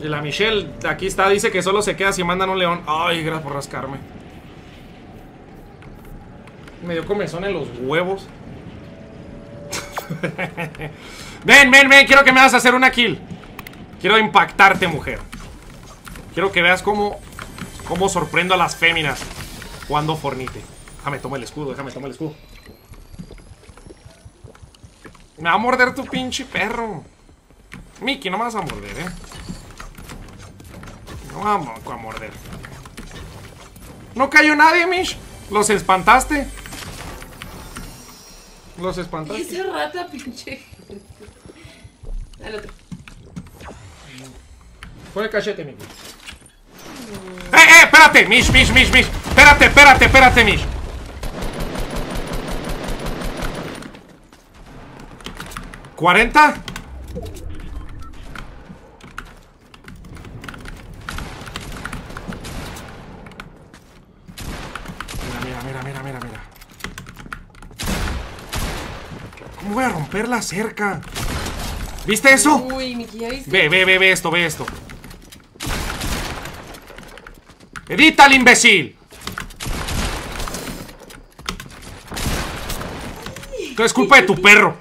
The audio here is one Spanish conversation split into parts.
Y la Michelle, aquí está, dice que solo se queda si mandan un león. Ay, gracias por rascarme. Me dio comezón en los huevos. Ven, quiero que me vas a hacer una kill. Quiero impactarte, mujer. Quiero que veas cómo sorprendo a las féminas cuando Fornite. Déjame tomar el escudo. Me va a morder tu pinche perro. Mickey, no me vas a morder, No vamos a morder. No cayó nadie, Mich. Los espantaste. Esa rata, pinche. Al otro. Pon el cachete, Mickey. Espérate, Mich. Espérate, Mich. ¿40? Mira. ¿Cómo voy a romper la cerca? ¿Viste eso? Uy, Mickey, ¿ya viste? Ve esto. ¡Edita al imbécil! Esto es culpa de tu perro.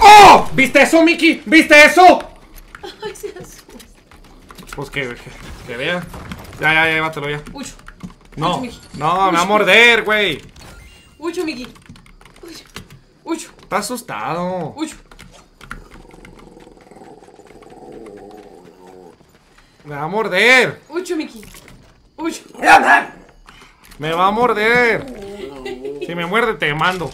¡Oh! ¿Viste eso, Mickey? ¿Viste eso? Ay, se asustó. Pues que vea. Ya, bátelo ya. Ucho. No, Mickey. No, me va a morder, güey. Ucho, Mickey. Ucho. Está asustado. Ucho. Me va a morder. Ucho, Mickey. Ucho. Me va a morder. Si me muerde, te mando.